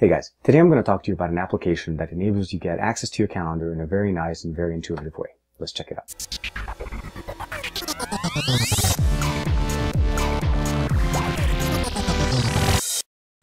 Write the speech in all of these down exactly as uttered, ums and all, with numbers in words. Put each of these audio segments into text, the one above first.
Hey guys, today I'm going to talk to you about an application that enables you to get access to your calendar in a very nice and very intuitive way. Let's check it out.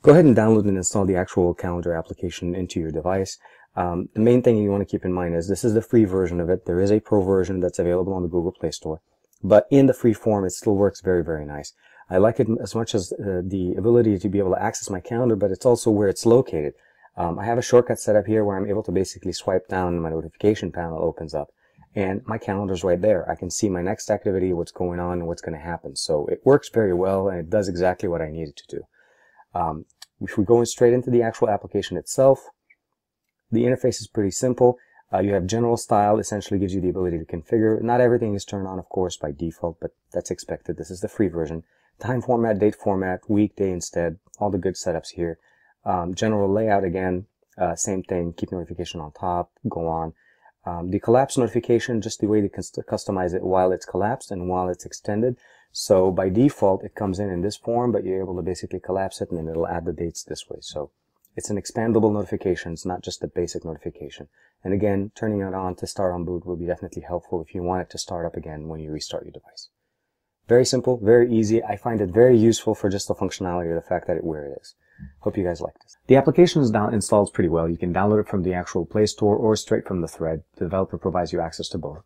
Go ahead and download and install the actual calendar application into your device. Um, the main thing you want to keep in mind is this is the free version of it. There is a pro version that's available on the Google Play Store, but in the free form it still works very, very nice. I like it as much as uh, the ability to be able to access my calendar, but it's also where it's located. Um, I have a shortcut set up here where I'm able to basically swipe down and my notification panel opens up. And my calendar's right there. I can see my next activity, what's going on, and what's going to happen. So it works very well, and it does exactly what I need it to do. Um, if we go straight into the actual application itself, the interface is pretty simple. Uh, you have general style, essentially gives you the ability to configure. Not everything is turned on, of course, by default, but that's expected. This is the free version. Time format, date format, week, day instead, all the good setups here. Um, general layout again, uh, same thing, keep notification on top, go on. Um, the collapse notification, just the way to customize it while it's collapsed and while it's extended. So by default, it comes in in this form, but you're able to basically collapse it and then it'll add the dates this way. So it's an expandable notification, it's not just the basic notification. And again, turning it on to start on boot will be definitely helpful if you want it to start up again when you restart your device. Very simple, very easy. I find it very useful for just the functionality of the fact that it where it is. Hope you guys like this. The application is now installed pretty well. You can download it from the actual Play Store or straight from the thread. The developer provides you access to both.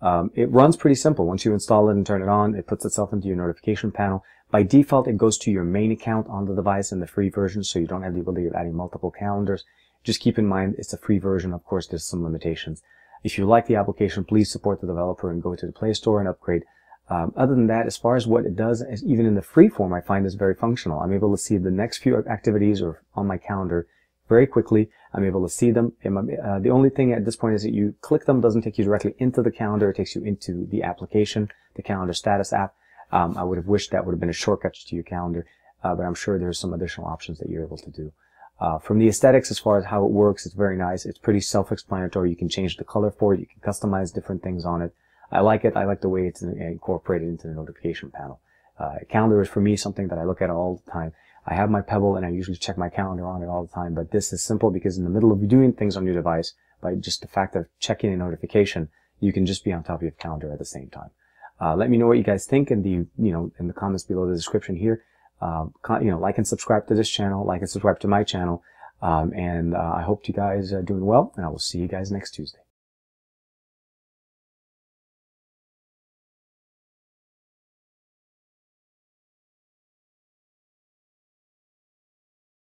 Um, it runs pretty simple. Once you install it and turn it on, it puts itself into your notification panel. By default, it goes to your main account on the device in the free version, so you don't have the ability of adding multiple calendars. Just keep in mind, it's a free version. Of course, there's some limitations. If you like the application, please support the developer and go to the Play Store and upgrade. Um, other than that, as far as what it does, even in the free form, I find is very functional. I'm able to see the next few activities or on my calendar very quickly. I'm able to see them. Uh, the only thing at this point is that you click them, doesn't take you directly into the calendar. It takes you into the application, the Calendar Status app. Um, I would have wished that would have been a shortcut to your calendar, uh, but I'm sure there's some additional options that you're able to do. Uh, from the aesthetics, as far as how it works, it's very nice. It's pretty self-explanatory. You can change the color for it. You can customize different things on it. I like it. I like the way it's incorporated into the notification panel. Uh, calendar is for me something that I look at all the time. I have my Pebble and I usually check my calendar on it all the time, but this is simple because in the middle of doing things on your device, by just the fact of checking a notification, you can just be on top of your calendar at the same time. Uh, let me know what you guys think in the, you know, in the comments below the description here. Uh, you know, like and subscribe to this channel, like and subscribe to my channel. Um, and uh, I hope you guys are doing well, and I will see you guys next Tuesday.